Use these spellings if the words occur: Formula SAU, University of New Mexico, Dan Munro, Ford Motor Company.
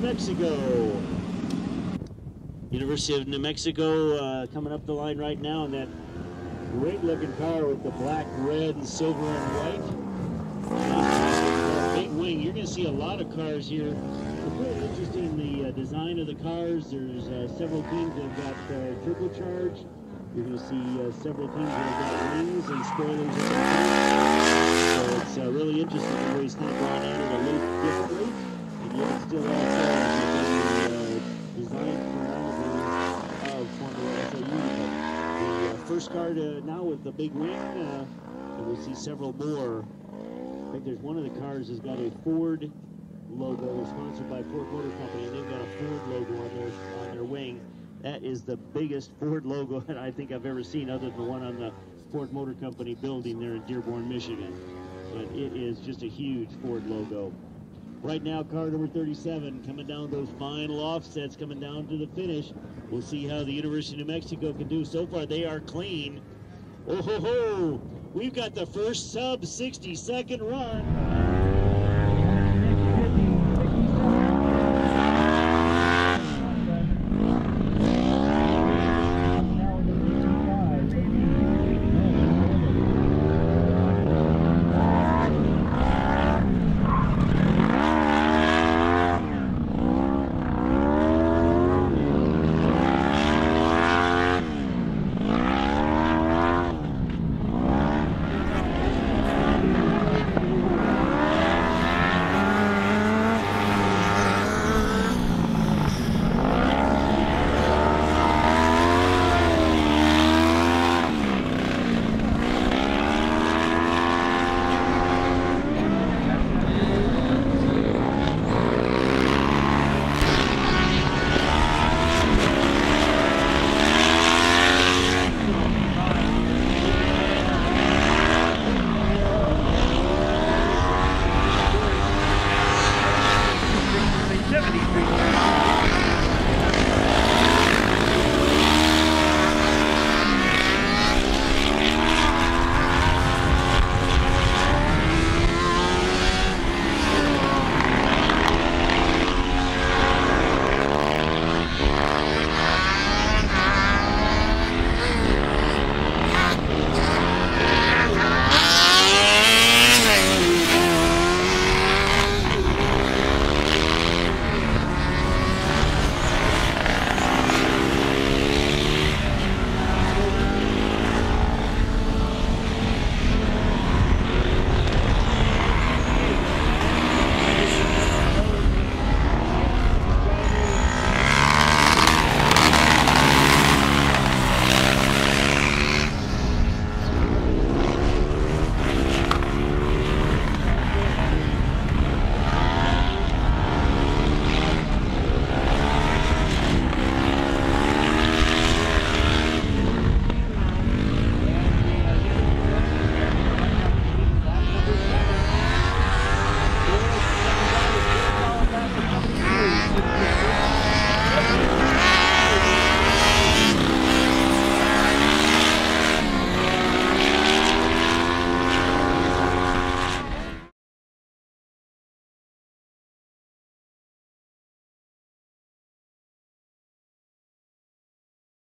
New Mexico. University of New Mexico coming up the line right now in that great looking car with the black, red, and silver, and white. Big wing. You're going to see a lot of cars here. It's really interesting, the design of the cars. There's several teams that have got turbocharged. You're going to see several teams that have got wings and spoilers. So it's really interesting the way it's not going out of the loop differently. And yet it's still outside the design of Formula SAU. The first car to now with the big wing, and we'll see several more. I think there's one of the cars has got a Ford logo, sponsored by Ford Motor Company, and they've got a Ford logo on their wing. That is the biggest Ford logo that I think I've ever seen, other than the one on the Ford Motor Company building there in Dearborn, Michigan. But it is just a huge Ford logo. Right now, car number 37 coming down those final offsets, coming down to the finish. We'll see how the University of New Mexico can do. So far, they are clean. Oh ho ho! We've got the first sub 60-second run.